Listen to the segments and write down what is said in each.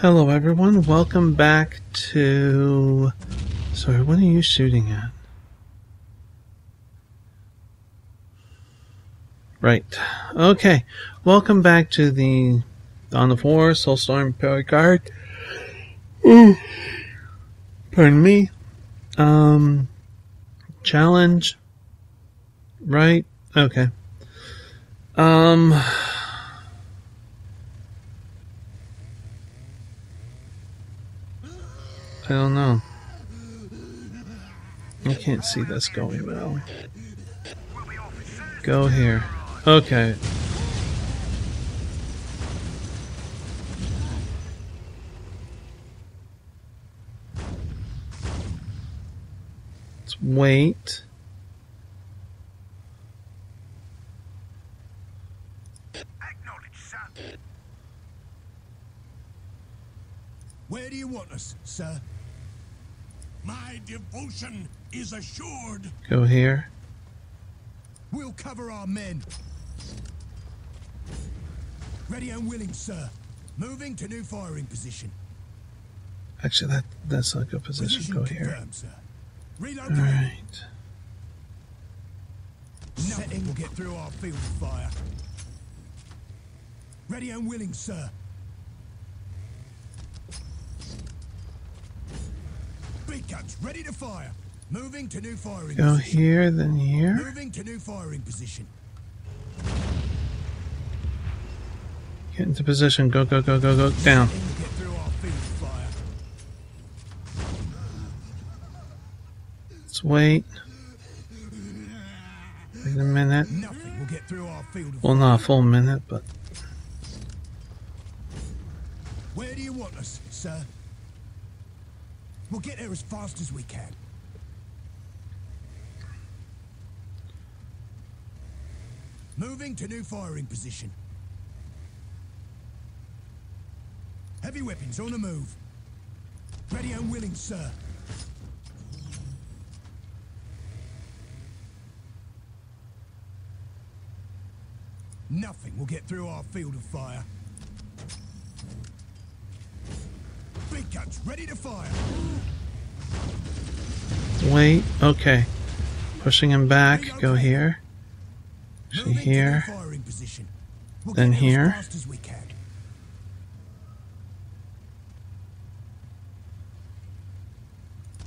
Hello everyone, welcome back to... Sorry, what are you shooting at? Right. Okay, welcome back to the Dawn of War, Soulstorm, Imperial Guard. Pardon me. Challenge. Right? Okay. I don't know. I can't see this going well. Go here. Okay. Let's wait. Where do you want us, sir? My devotion is assured. Go here. We'll cover our men. Ready and willing, sir. Moving to new firing position. Actually, that's not a good position. Go here. All right. Nothing will get through our field of fire. Ready and willing, sir. Ready to fire. Moving to new firing. Go here, then here. Moving to new firing position. Get into position. Go, go, go, go, go. Down. Get through our field fire. Let's wait. Wait a minute. Nothing will get through our field of fire. Well, not a full minute, but. Where do you want us, sir? We'll get there as fast as we can. Moving to new firing position. Heavy weapons on the move. Ready and willing, sir. Nothing will get through our field of fire. Big guns ready to fire. Wait, okay. Pushing him back. Go here. Actually here. Then here.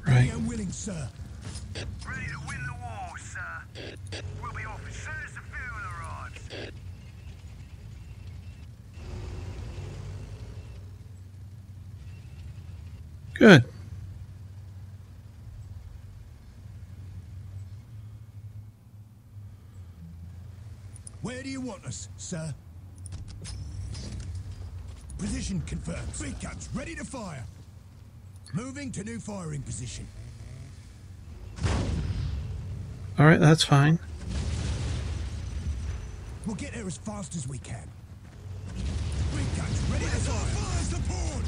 Right. Ready to win the war, sir. We'll be off as soon as the fuel arrives. Good. Where do you want us, sir? Position confirmed. Big guns ready to fire. Moving to new firing position. All right, that's fine. We'll get there as fast as we can. Big guns ready to fire. Support.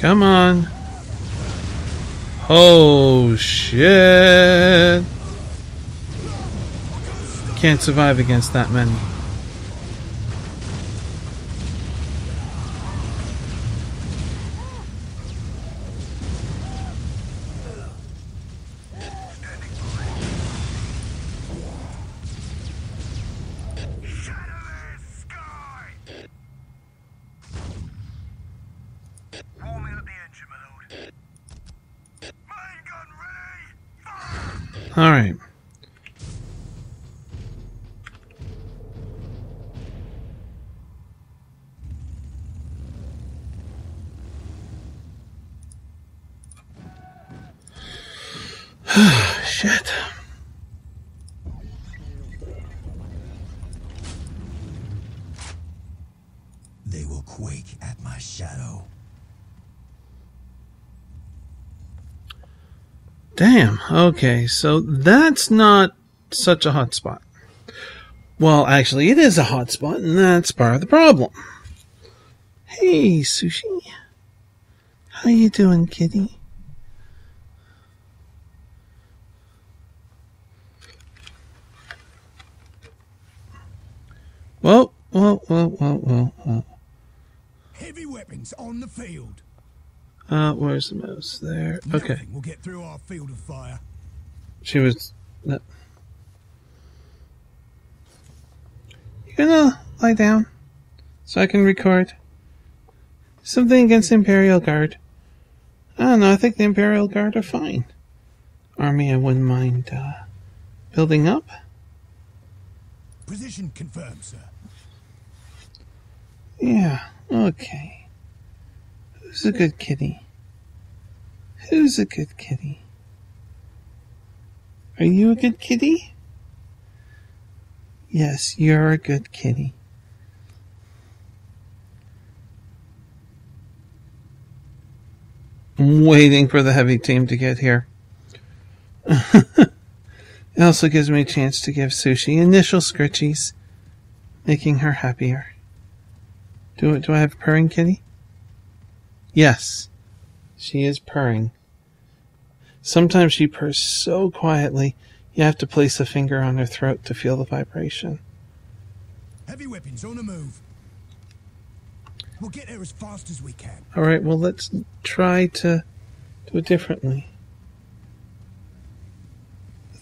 Come on. Oh, shit. Can't survive against that many. All right. Shit. They will quake at my shadow. Damn, okay, so that's not such a hot spot. Well, actually, it is a hot spot, and that's part of the problem. Hey, Sushi. How you doing, kitty? Heavy weapons on the field. Where's the mouse? There. Okay. We'll get through our field of fire. She was. No. You gonna lie down so I can record something against the Imperial Guard? I don't know. I think the Imperial Guard are fine. Army, I wouldn't mind building up. Position confirmed, sir. Yeah. Okay. Who's a good kitty? Who's a good kitty? Are you a good kitty? Yes, you're a good kitty. I'm waiting for the heavy team to get here. It also gives me a chance to give Sushi initial scritchies, making her happier. Do I have a purring kitty? Yes, she is purring. Sometimes she purrs so quietly, you have to place a finger on her throat to feel the vibration. Heavy weapons on the move. We'll get there as fast as we can. Alright, well, let's try to do it differently.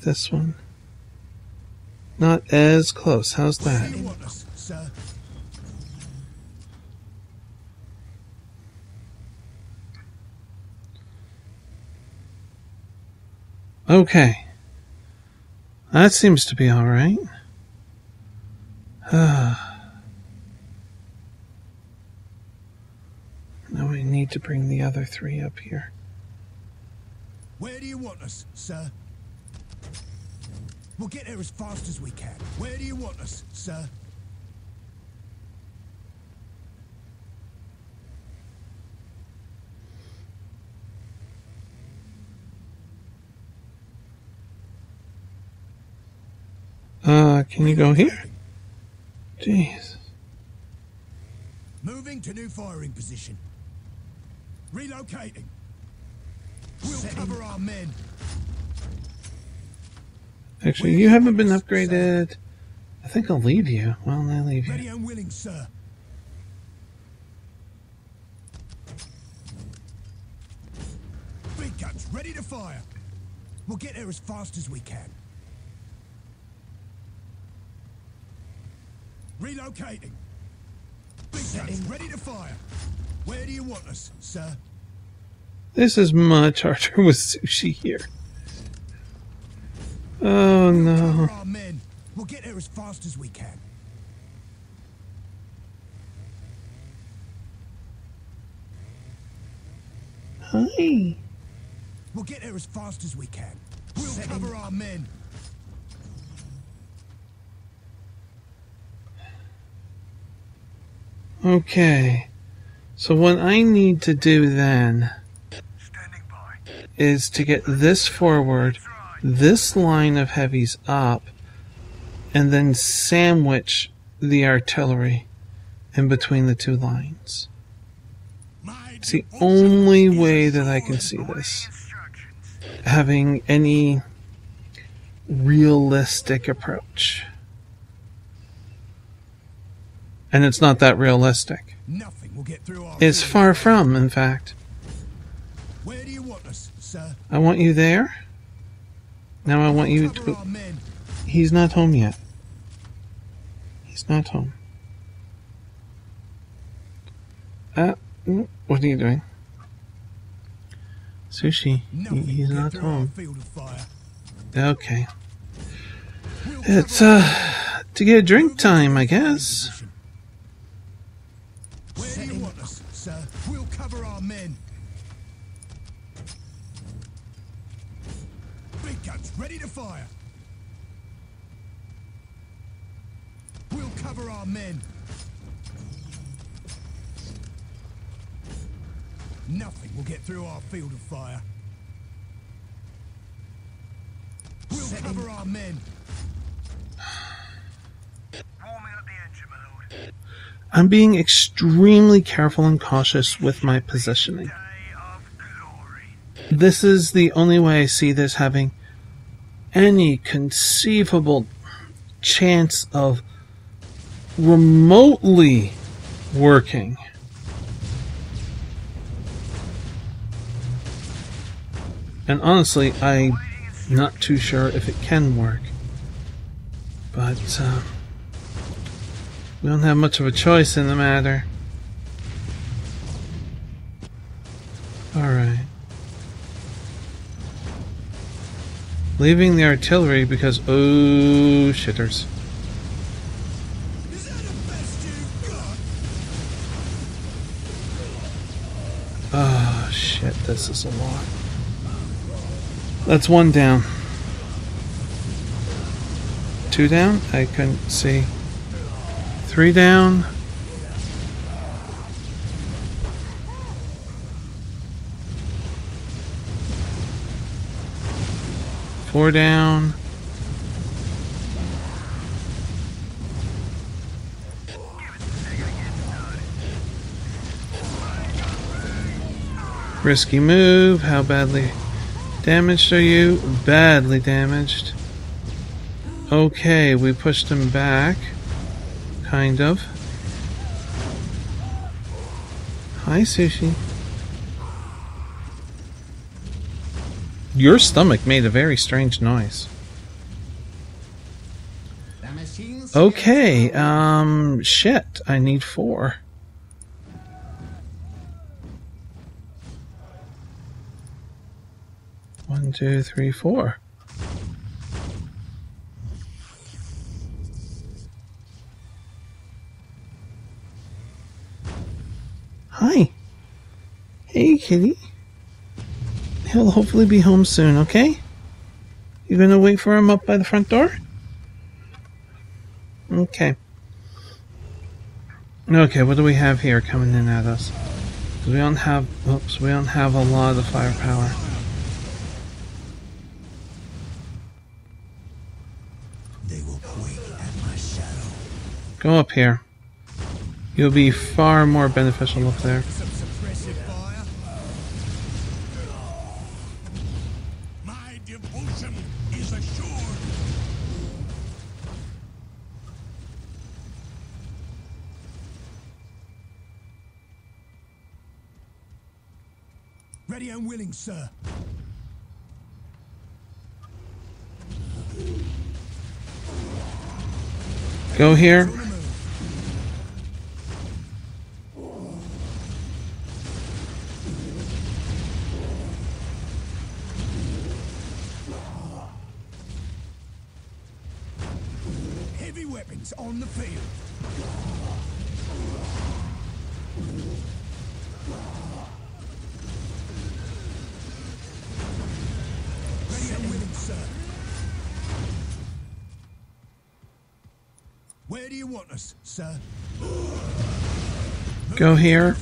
This one. Not as close. How's that? Okay. That seems to be all right. Now we need to bring the other three up here. Where do you want us, sir? We'll get there as fast as we can. Where do you want us, sir? Can you go here? Jeez. Moving to new firing position. Relocating. We'll cover our men. Actually, you haven't been upgraded. I think I'll leave you. Well, I leave you. Ready and willing, sir. Big guns ready to fire. We'll get there as fast as we can. Relocating. Big guns ready to fire. Where do you want us, sir? This is much harder with Sushi here. Oh no. Our men. We'll get there as fast as we can. Hi. We'll get there as fast as we can. We'll cover our men. Okay. So what I need to do then is to get this forward, this line of heavies up, and then sandwich the artillery in between the two lines. It's the only way that I can see this having any realistic approach. And it's not that realistic. It's far from, in fact. Where do you want us, sir? I want you there. Now I want you to... He's not home yet. He's not home. What are you doing? Sushi, he's not home. Okay. It's, to get a drink time, I guess. Where do you want us, sir? We'll cover our men. Big guns ready to fire. We'll cover our men. Nothing will get through our field of fire. We'll cover our men. Warming up the engine, my lord. I'm being extremely careful and cautious with my positioning. This is the only way I see this having any conceivable chance of remotely working. And honestly, I'm not too sure if it can work. But we don't have much of a choice in the matter. Alright. Leaving the artillery because, oh, shitters. Oh, shit, this is a lot. That's one down. Two down? I couldn't see. Three down. Four down. Risky move. How badly damaged are you? Badly damaged. Okay, we pushed them back. Kind of. Hi, Sushi. Your stomach made a very strange noise. Okay, shit, I need 4. One, two, three, 4. Hi. Hey, kitty. He'll hopefully be home soon, okay? You gonna wait for him up by the front door? Okay. Okay, what do we have here coming in at us? We don't have, oops, we don't have a lot of firepower. They will quake at my shadow. Go up here. You'll be far more beneficial up there. Ready and willing, sir. Go here. Heavy weapons on the field. Where do you want us, sir? Go here.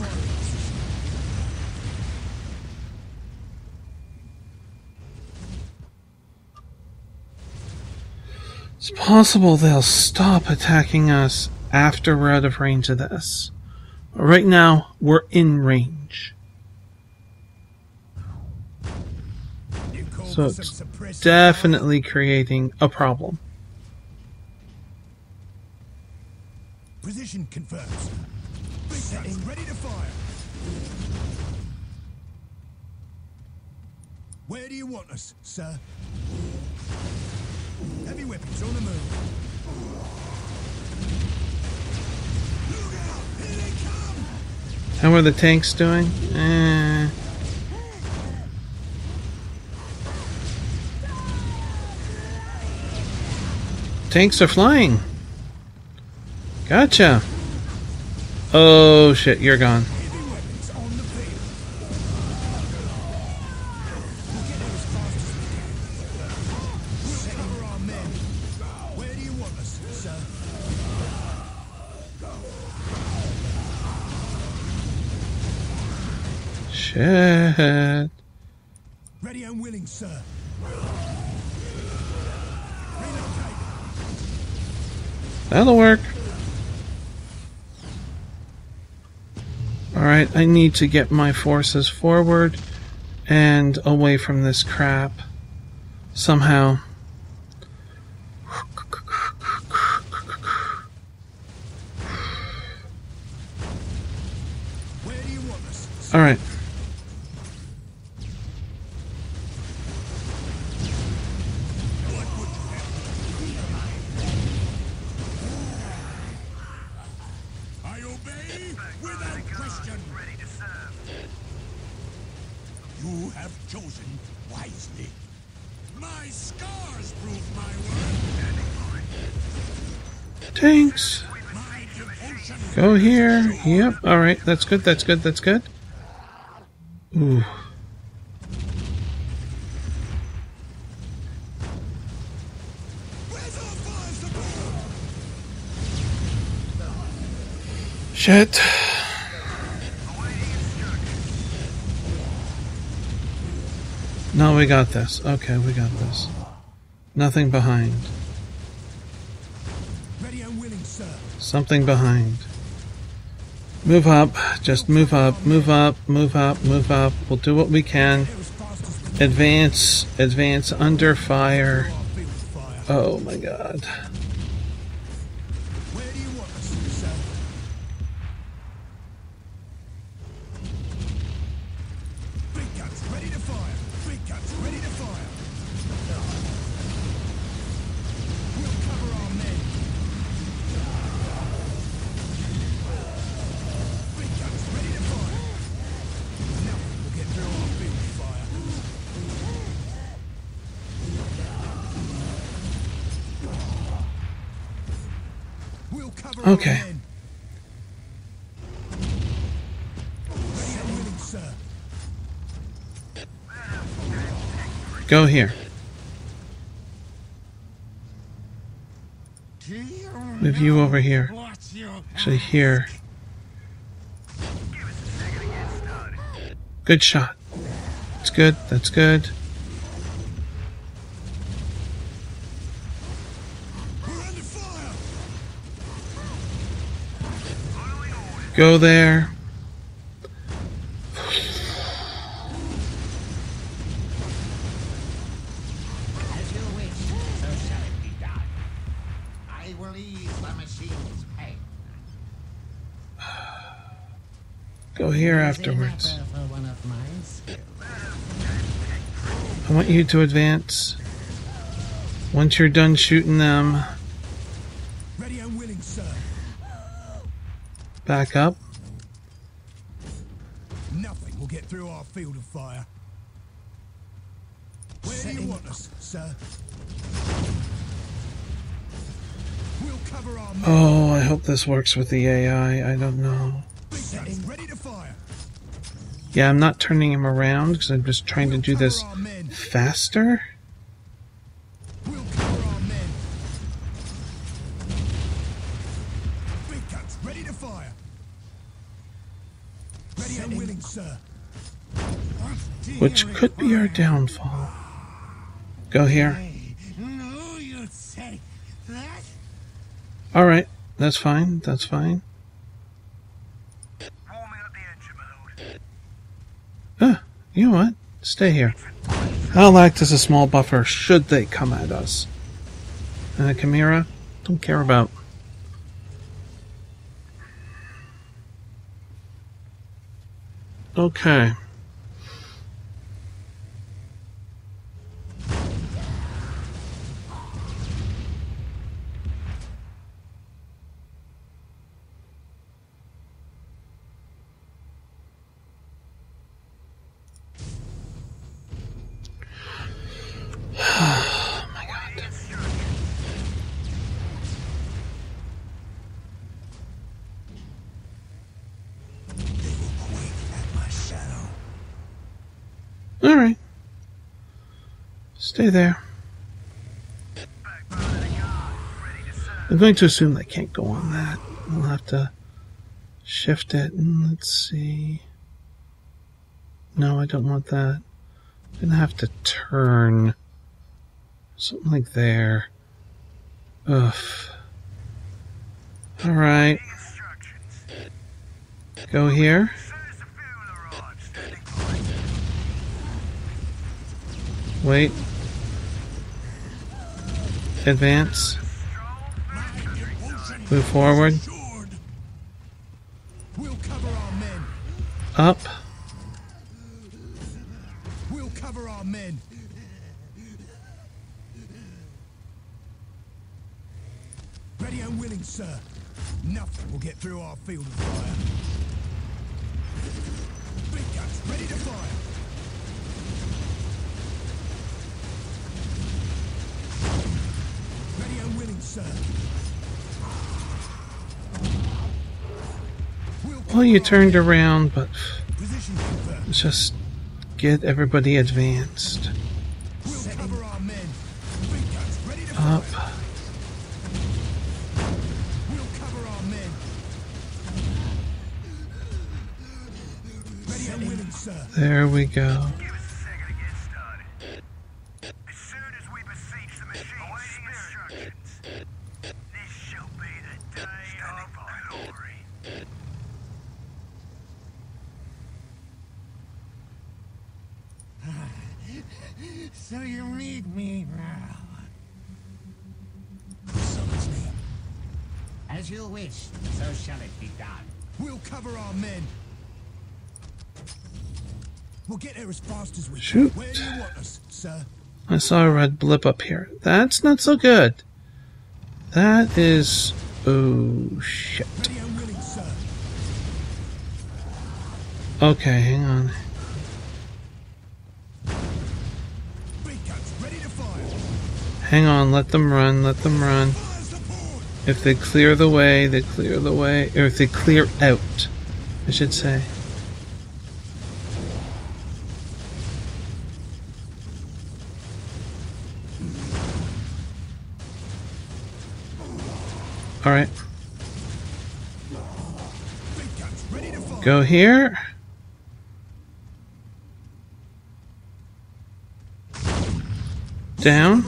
It's possible they'll stop attacking us after we're out of range of this. Right now, we're in range. So it's definitely creating a problem. Position confirmed. Big setting ready to fire. Where do you want us, sir? Heavy weapons on the move. Look out! Here they come! How are the tanks doing? Tanks are flying. Gotcha. Oh shit, you're gone. Shit. Ready and willing, sir. That'll work. Alright, I need to get my forces forward and away from this crap somehow. Alright. Thanks. Go here. Yep. All right. That's good. That's good. That's good. Ooh. Shit. No, we got this. Okay, we got this. Nothing behind. Something behind. Move up. Just move up. Move up. Move up. Move up. We'll do what we can. Advance. Advance under fire. Oh my god. Okay. Go here. Move you over here. Actually, here. Good shot. That's good. That's good. Go there. Go here afterwards. I want you to advance. Once you're done shooting them, back up. Nothing will get through our field of fire. Where do you want us, sir? We'll cover our men. Oh, I hope this works with the AI. I don't know. Ready to fire. Yeah, I'm not turning him around because I'm just trying to do this faster. Which could be our downfall. Go here. Alright, that's fine, that's fine. You know what? Stay here. I'll act as a small buffer should they come at us. Chimera, don't care about. Okay. Oh my god. All right. Stay there. I'm going to assume they can't go on that. We'll have to shift it and let's see. No, I don't want that. I'm going to have to turn. Something like there. Ugh. Alright. Go here. Wait. Advance. Move forward. Up. our men. Ready and willing, sir. Nothing will get through our field of fire. Big guns ready to fire. Well, you turned around, but just get everybody advanced. Up. There we go. So you need me now. Summons me. As you wish, so shall it be done. We'll cover our men. We'll get there as fast as we can. Shoot. Where do you want us, sir? I saw a red blip up here. That's not so good. That is... oh, shit. Ready and willing, sir. Okay, hang on. Hang on, let them run, let them run. If they clear the way, they clear the way. Or if they clear out, I should say. Alright. Go here. Down.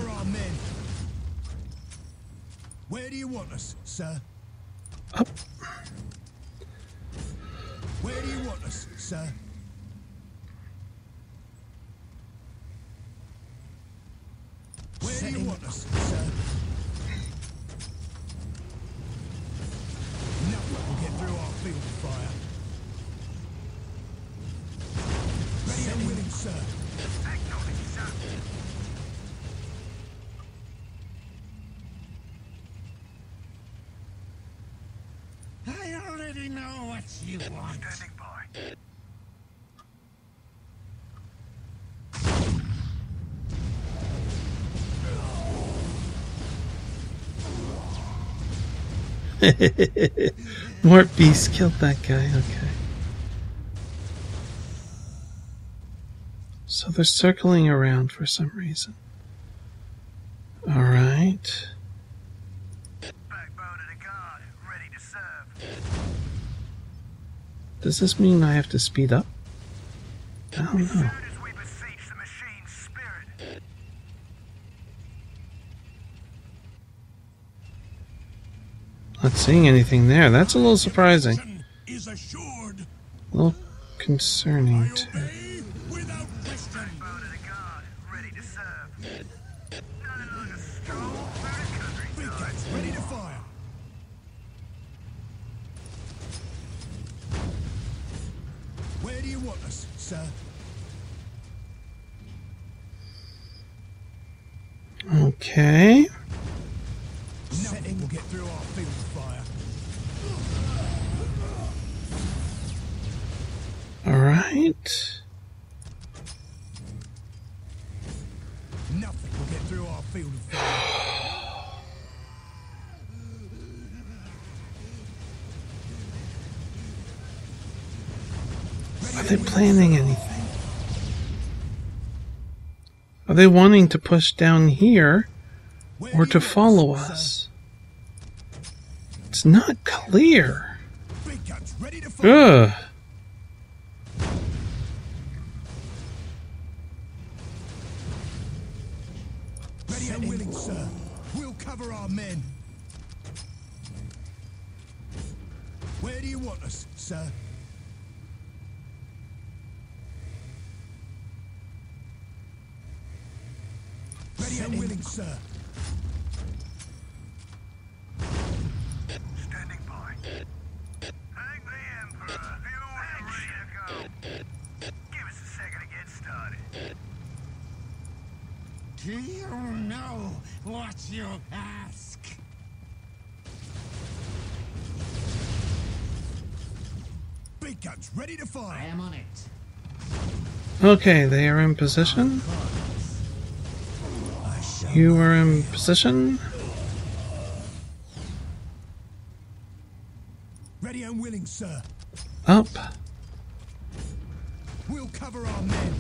Sir. Up. Where do you want us, sir? Where do you want us, sir? No one will get through our field of fire. Ready and willing, sir. You want. Standing by. More beasts killed that guy, okay. So they're circling around for some reason. Alright. Does this mean I have to speed up? I don't know. Not seeing anything there. That's a little surprising. A little concerning too. Okay. Nothing will get through our field of fire. All right. Nothing will get through our field of fire. Are they planning anything? Are they wanting to push down here or to follow us? It's not clear. Ugh. Ready and willing, sir. We'll cover our men. Where do you want us, sir? Ready and willing, sir. Standing by. Hang the Emperor. The order ready to go. Give us a second to get started. what you ask. Big guns ready to fire. I am on it. Okay, they are in position. You are in position. Ready and willing, sir. Up. We'll cover our men.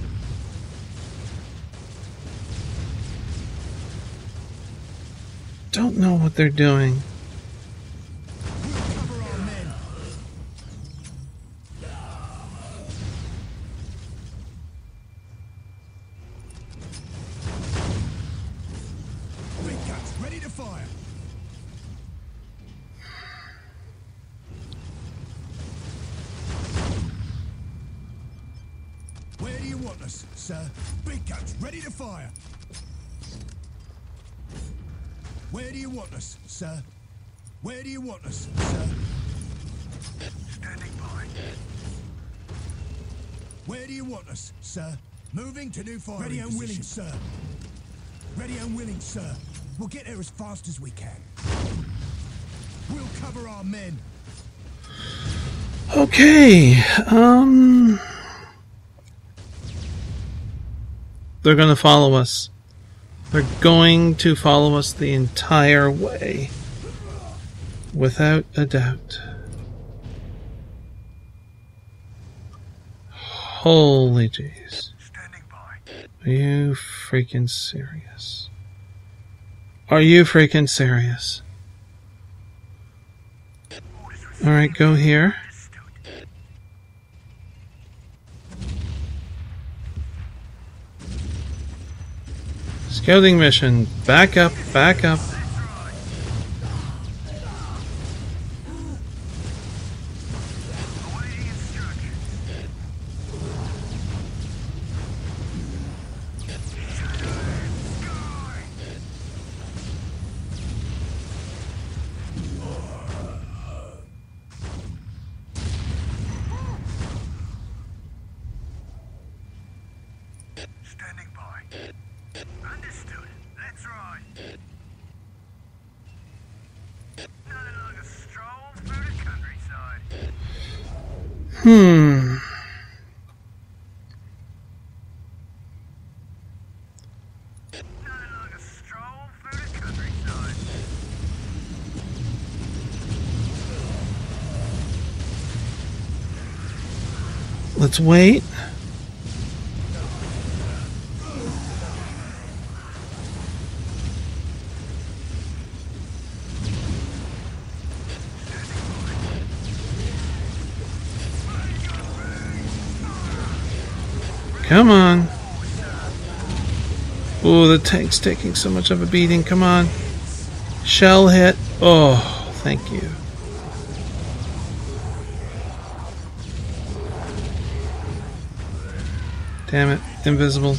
Don't know what they're doing. We'll cover our men. Big guns ready to fire. Where do you want us, sir? Big guns ready to fire. Where do you want us, sir? Where do you want us, sir? Standing by. Where do you want us, sir? Moving to new firing position. Ready and willing, sir. Ready and willing, sir. We'll get there as fast as we can. We'll cover our men. Okay. They're gonna follow us. They're going to follow us the entire way, without a doubt. Holy jeez. Standing by. Are you freaking serious? Are you freaking serious? Alright, go here. Scouting mission. Back up, back up. Let's wait. Come on. Oh, the tank's taking so much of a beating. Come on. Shell hit. Oh, thank you. Damn it. Invisible.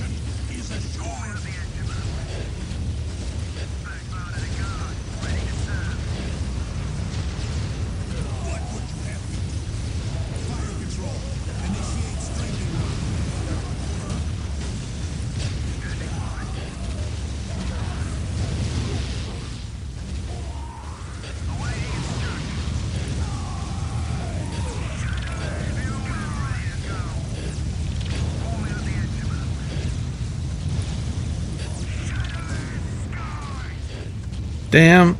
Damn.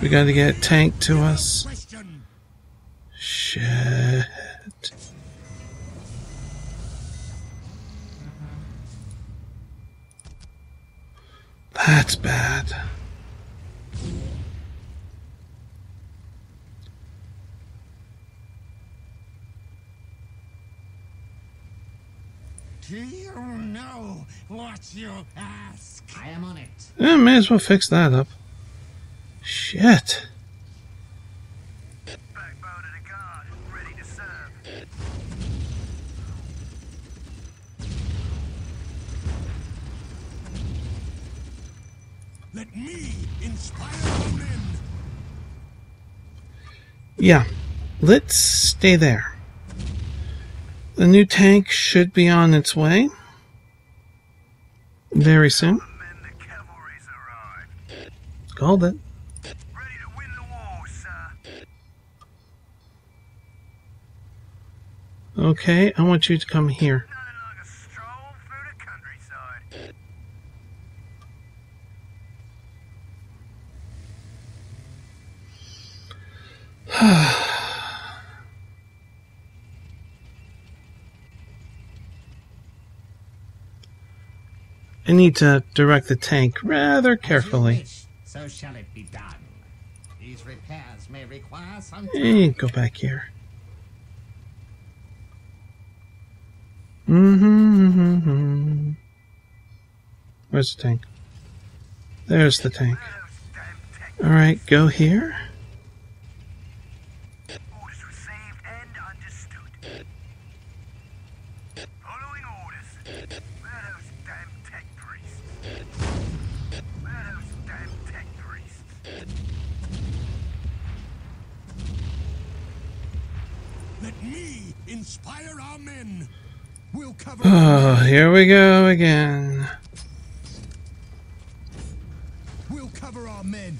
We gotta get a tank to us. Shit. That's bad. Do you know what you ask? I am on it. Yeah, may as well fix that up. Shit. Backbone of the guard, ready to serve. Let me inspire men. Yeah, let's stay there. The new tank should be on its way very soon. Called it. Ready to win the war, sir. Okay, I want you to come here. Like a stroll through the countryside. I need to direct the tank rather carefully. So shall it be done. These repairs may require some time. Hey, go back here. Where's the tank? There's the tank. Alright, go here. Orders received and understood. Following orders. Where those damn tech priests? Let me inspire our men. We'll cover. Oh, here we go again. We'll cover our men.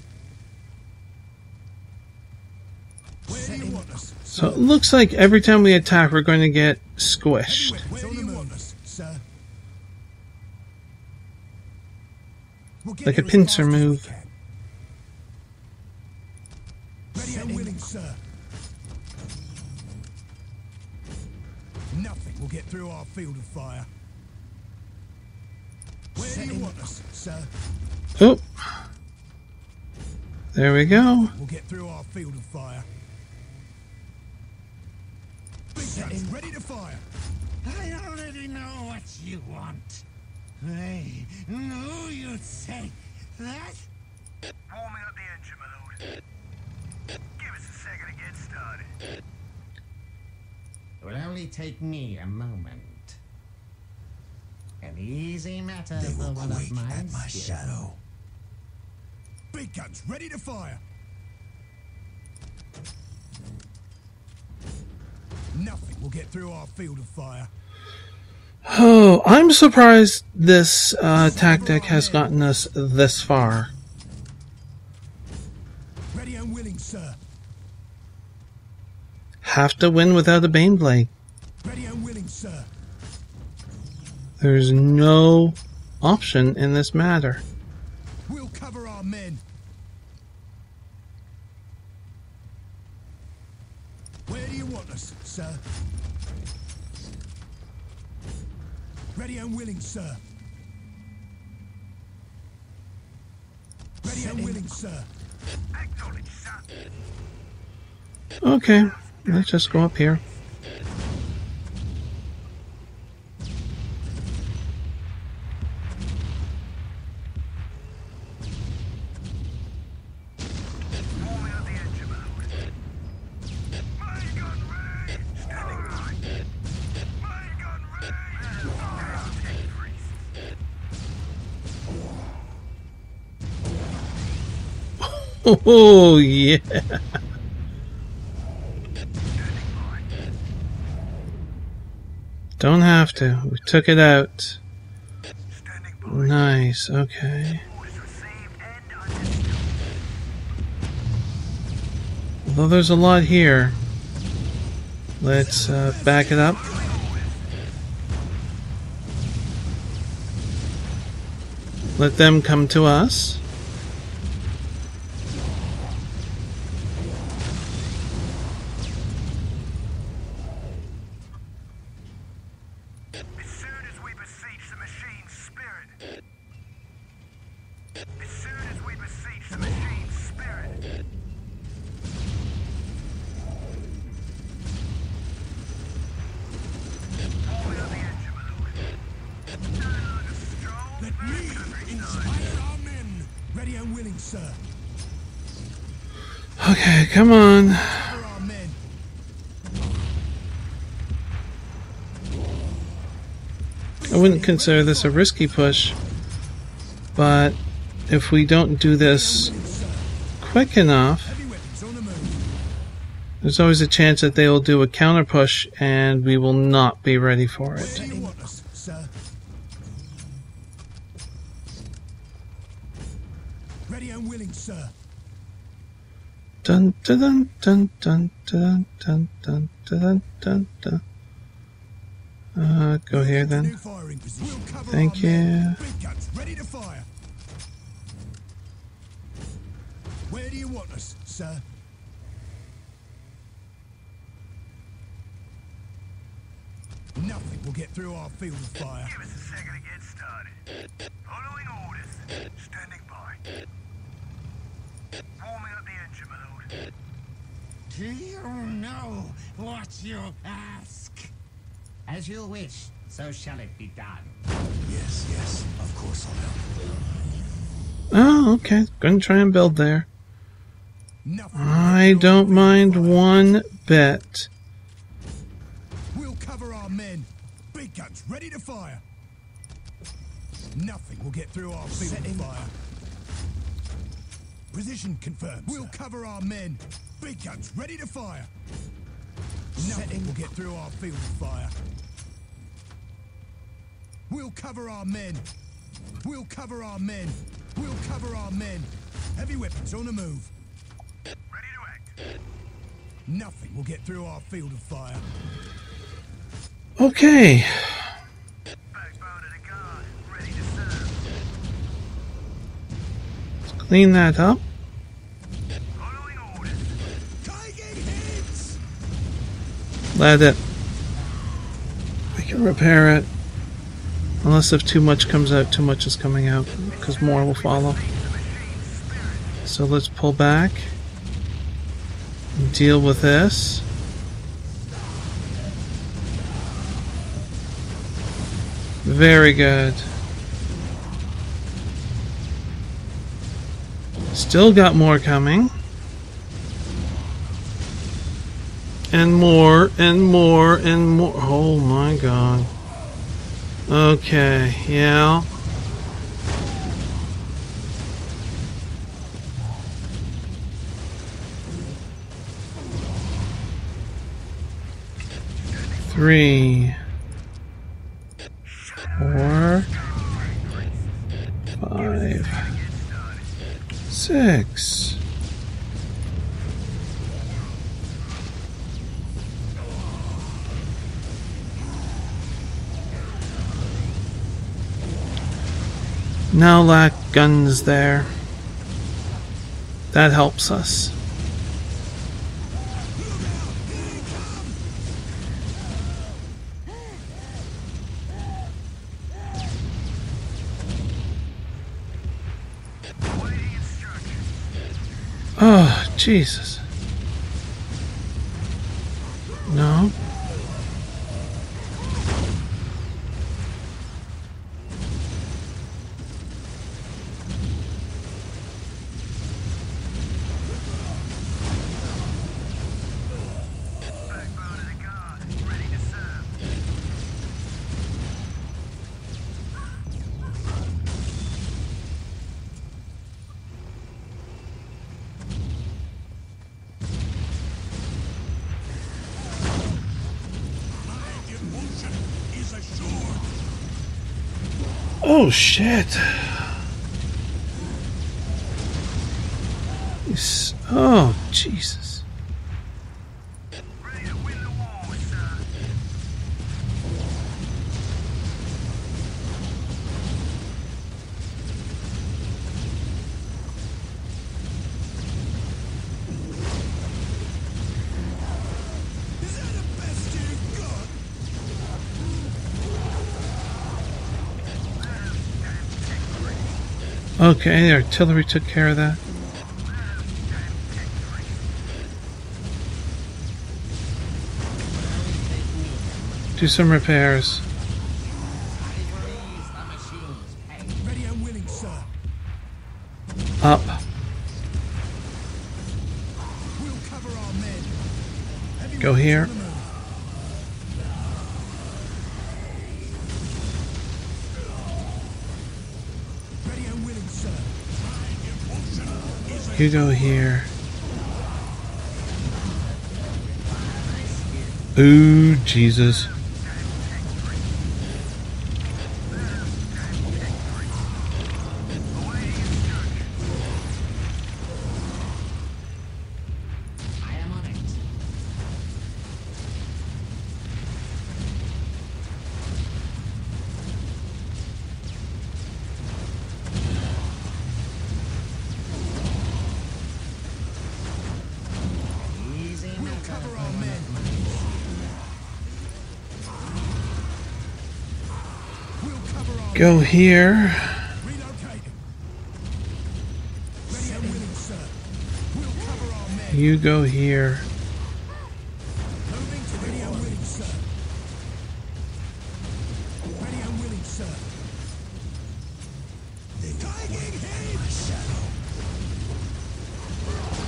Where do you want us? So it looks like every time we attack, we're going to get squished. Where do you want us, sir? Like a pincer move. Ready and willing, sir. Nothing will get through our field of fire. Where do you want us, sir? Oh, there we go. We'll get through our field of fire. Big guns ready to fire. I already know what you want. I knew you'd say that. Warming up the engine, my lord. Give us a second to get started. It will only take me a moment. An easy matter for one of mine. At my shadow. Big guns ready to fire. Nothing will get through our field of fire. Oh, I'm surprised this tactic has gotten us this far. Ready and willing, sir. Have to win without a Baneblade. Ready and willing, sir. There's no option in this matter. We'll cover our men. Where do you want us, sir? Ready and willing, sir. Ready and willing, sir. Acknowledge, sir. Okay, let's just go up here. Oh, yeah. Don't have to. We took it out. Nice. Okay. Although there's a lot here. Let's back it up. Let them come to us. Okay, come on. I wouldn't consider this a risky push, but if we don't do this quick enough, There's always a chance that they will do a counter push and we will not be ready for it. Ready and willing, sir. Dun dun dun dun dun dun dun dun dun dun dun. Go here then. Thank you. Ready to fire. Where do you want us, sir? Nothing will get through our field of fire. Give us a second to get started. Following orders. Standing by. Warming up the engine, my lord. Do you know what you ask? As you wish, so shall it be done. Yes, yes, of course I'll help. Oh, okay. Gonna try and build there. I don't mind one bit. We'll cover our men. Big guns ready to fire. Nothing will get through our field of fire. Position confirmed. We'll cover our men. Big guns ready to fire. Nothing will get through our field of fire. We'll cover our men. We'll cover our men. We'll cover our men. Heavy weapons on the move. Ready to act. Nothing will get through our field of fire. Okay. Backbone of the guard, ready to serve. Let's clean that up. Following orders. Taking hits. Let it. We can repair it. Unless if too much comes out, too much is coming out, because more will follow. So let's pull back and deal with this. Very good. Still got more coming. And more, and more, and more. Oh my god. Okay, yeah. Three, 4, 5, 6. Now lack guns there. That helps us. Oh, Jesus. No. Oh shit. Oh Jesus. Ready to win the war, sir. Is that the best you've got? Okay, the artillery took care of that. Do some repairs. Up. Go here. You go here. Ooh, Jesus. Go here. You go here.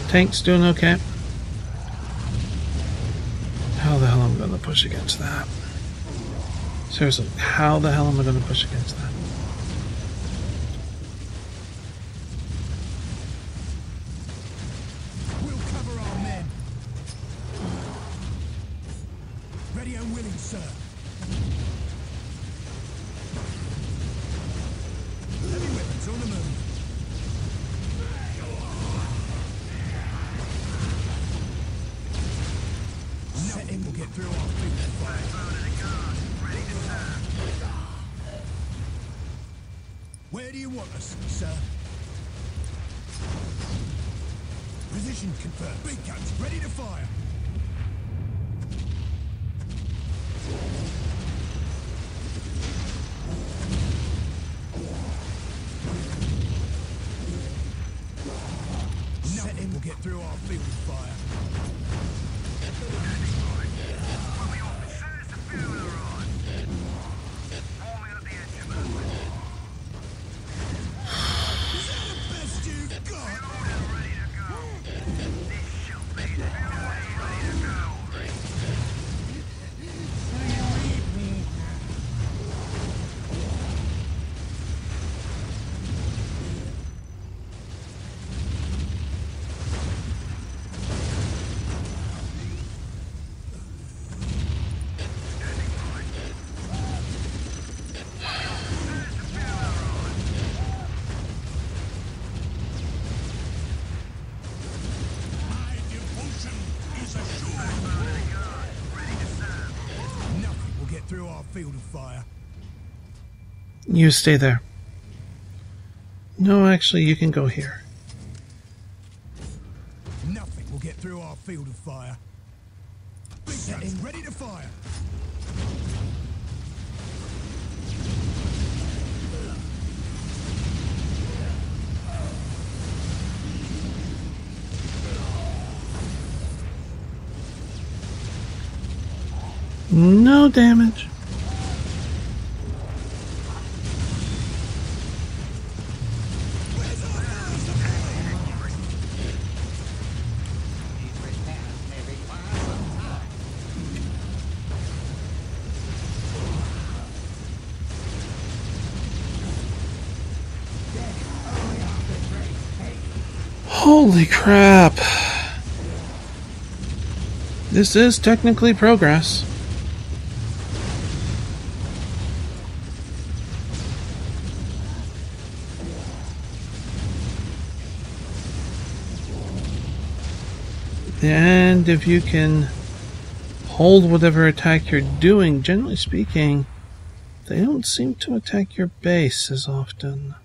Tank's doing okay. How the hell am I going to push against that? Seriously, how the hell am I going to push against that? We'll cover our men. Ready and willing, sir. Heavy weapons on the move. Nothing will get through our feet. Where do you want us, sir? Position confirmed. Big guns ready to fire. Nothing will get through our field of fire. You stay there. No, actually, you can go here. Nothing will get through our field of fire. Big guns ready to fire. No damage. Holy crap. This is technically progress. And if you can hold whatever attack you're doing, generally speaking, they don't seem to attack your base as often.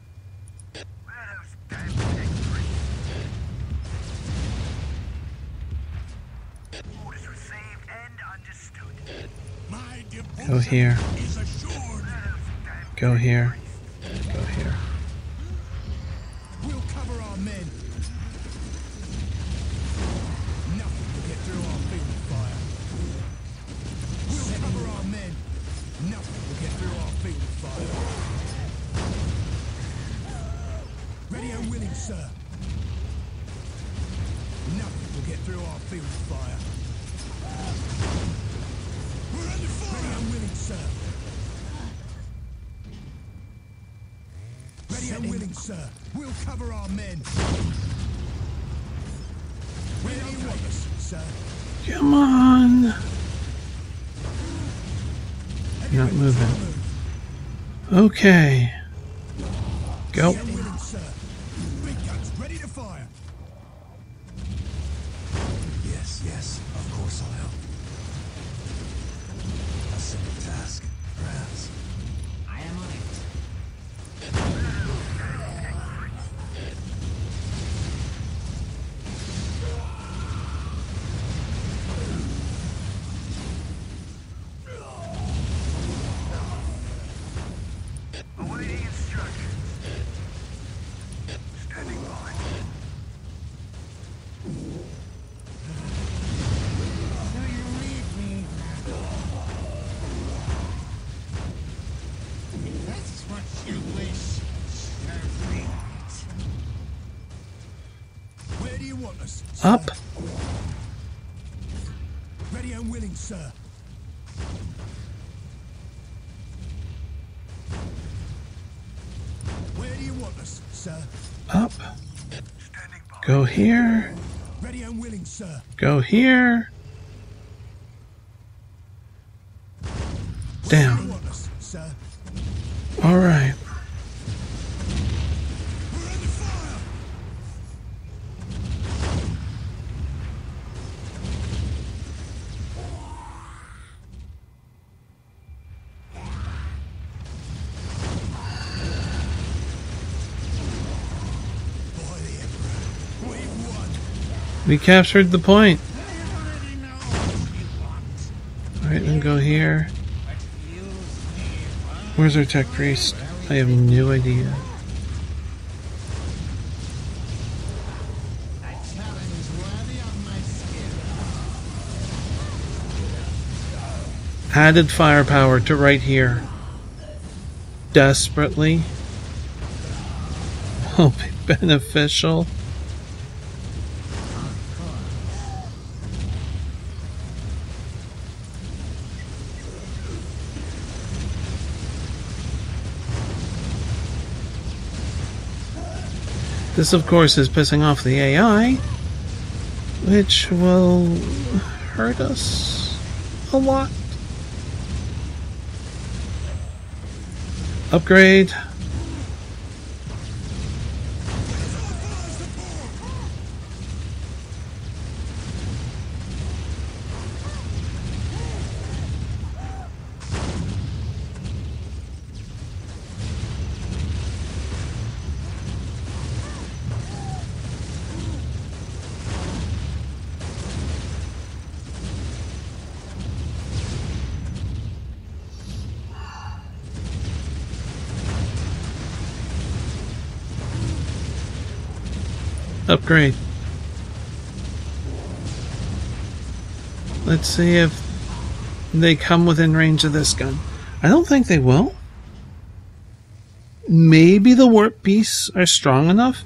Go here. Go here. Go here. We'll cover our men. Nothing will get through our field of fire. We'll cover our men. Nothing will get through our field of fire. Ready and willing, sir. Nothing will get through our field of fire. We're under fire! Ready and willing, sir. Ready and willing, sir. We'll cover our men. Where do you want us, sir? Come on! not moving. Okay. Go. Up. Ready and willing, sir. Where do you want us, sir? Up. Go here. Ready and willing, sir. Go here. Down. All right. We captured the point. Alright, then go here. Where's our tech priest? I have no idea. Added firepower to right here. Desperately. Will be beneficial. This, of course, is pissing off the AI, which will hurt us a lot. Upgrade. Upgrade. Let's see if they come within range of this gun. I don't think they will. Maybe the warp beasts are strong enough,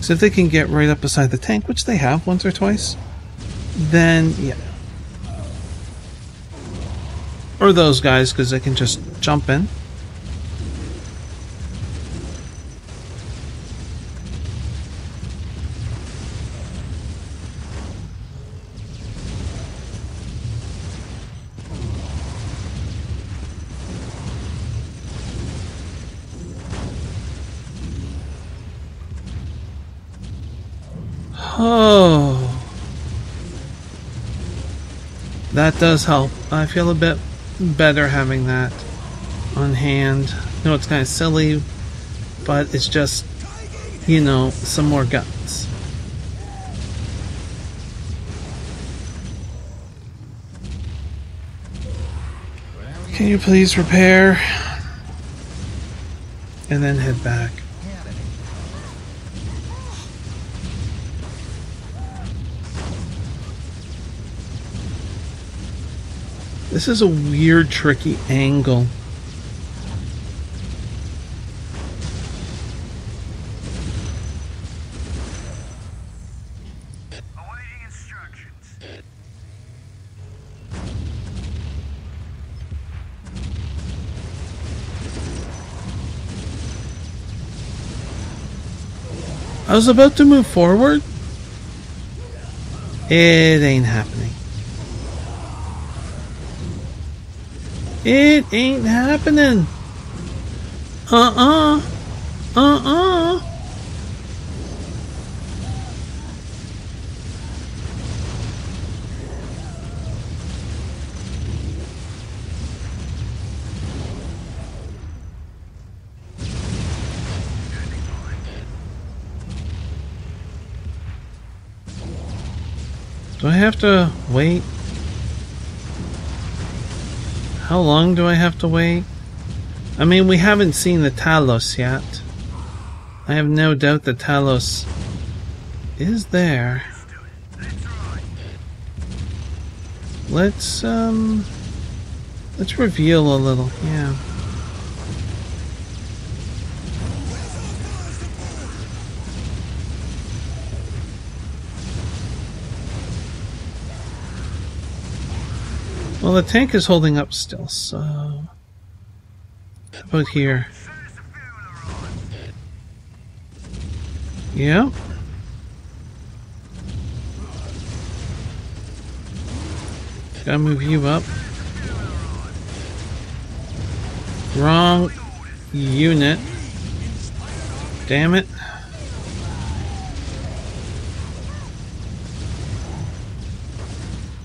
so if they can get right up beside the tank, which they have once or twice, then yeah. Or those guys, because they can just jump in. Oh, that does help. I feel a bit better having that on hand. I know it's kind of silly, but it's just, you know, some more guns. Can you please repair? And then head back. This is a weird, tricky angle. Awaiting instructions. I was about to move forward. It ain't happening. It ain't happening. Do I have to wait? How long do I have to wait? I mean, we haven't seen the Talos yet. I have no doubt the Talos is there. Let's reveal a little, yeah. Well, the tank is holding up still, so... How about here? Yep. Gotta move you up. Wrong unit. Damn it.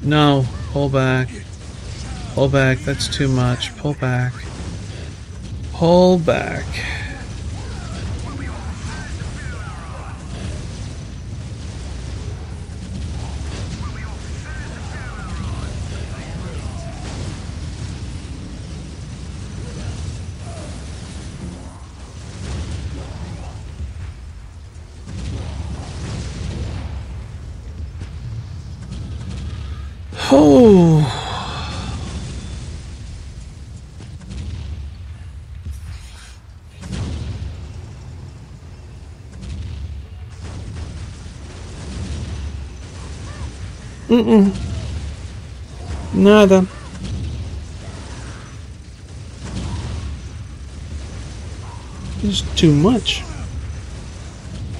No, pull back. Pull back, that's too much. Pull back. Pull back. Oh. Mm-mm. Nada. There's too much.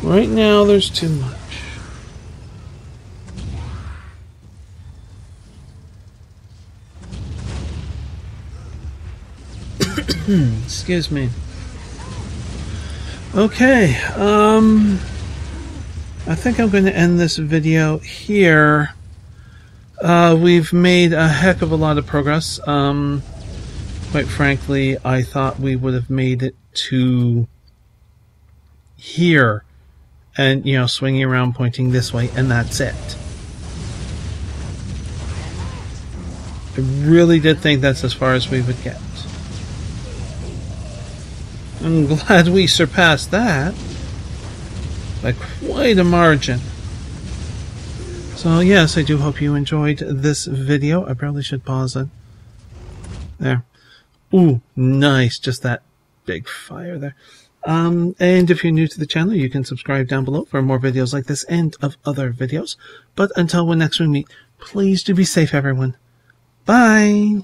Right now, there's too much. Excuse me. Okay, I think I'm going to end this video here. We've made a heck of a lot of progress. Quite frankly, I thought we would have made it to here. And, you know, swinging around, pointing this way, and that's it. I really did think that's as far as we would get. I'm glad we surpassed that by quite a margin. So yes, I do hope you enjoyed this video. I probably should pause it. There. Ooh, nice. Just that big fire there. And if you're new to the channel, you can subscribe down below for more videos like this and of other videos. But until next we meet, please do be safe, everyone. Bye!